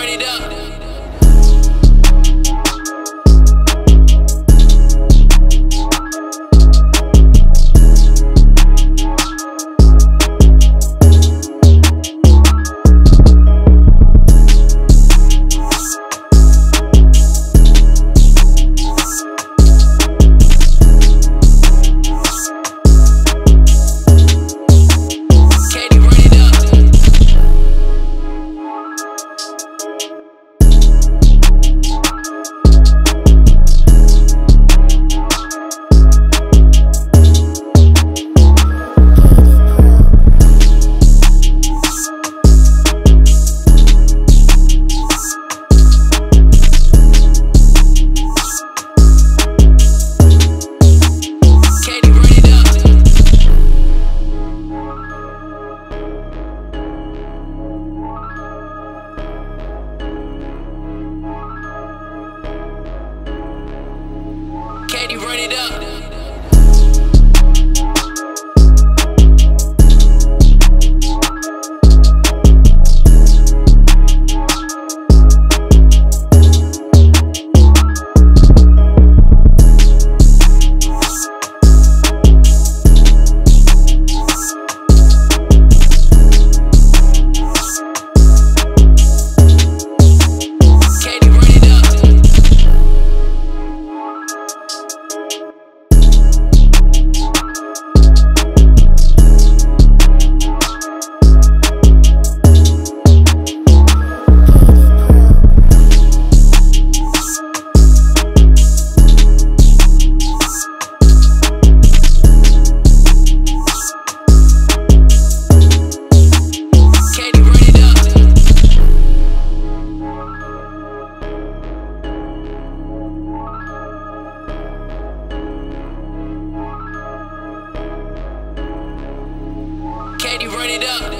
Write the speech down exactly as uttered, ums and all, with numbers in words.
Run it up. Kaydee, run it up. Kaydee, run it up.